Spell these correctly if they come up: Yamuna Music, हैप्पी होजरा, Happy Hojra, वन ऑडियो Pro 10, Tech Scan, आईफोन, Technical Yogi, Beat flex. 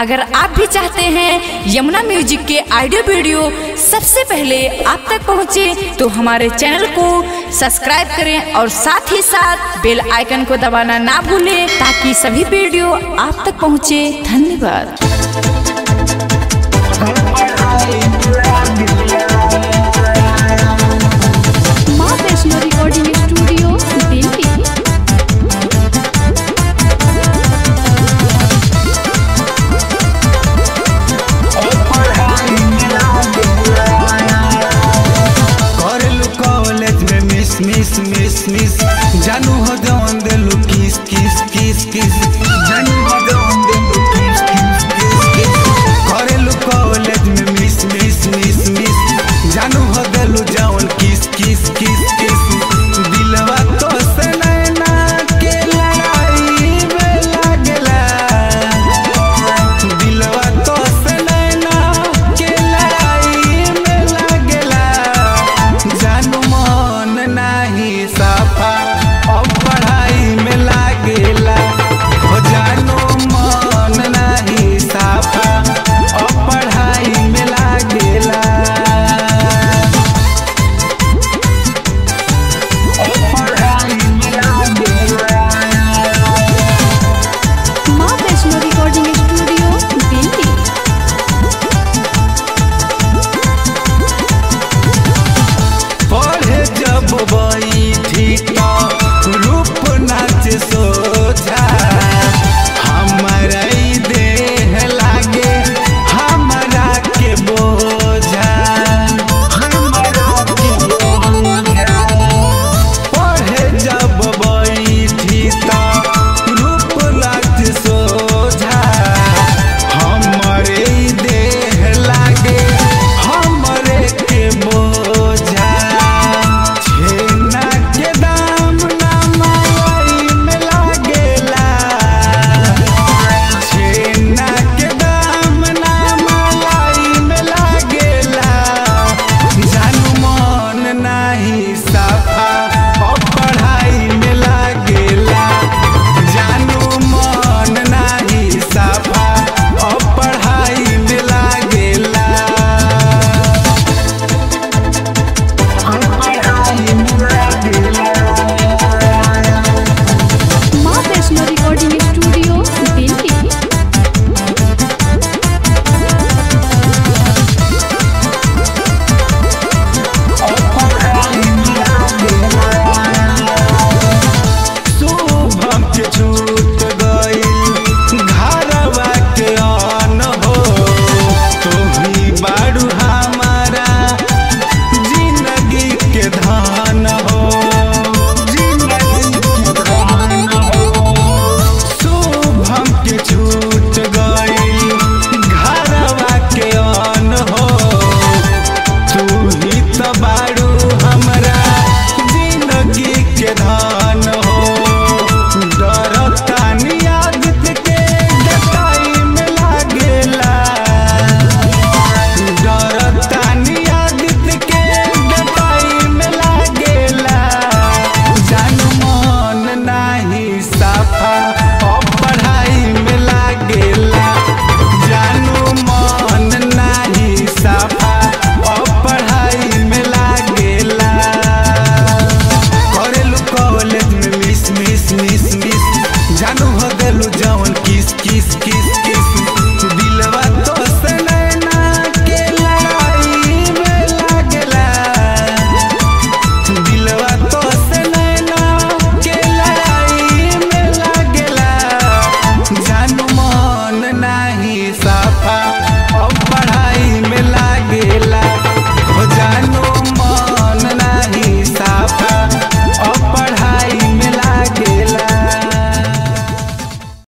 अगर आप भी चाहते हैं यमुना म्यूजिक के ऑडियो वीडियो सबसे पहले आप तक पहुंचे तो हमारे चैनल को सब्सक्राइब करें और साथ ही साथ बेल आइकन को दबाना ना भूलें ताकि सभी वीडियो आप तक पहुंचे। धन्यवाद।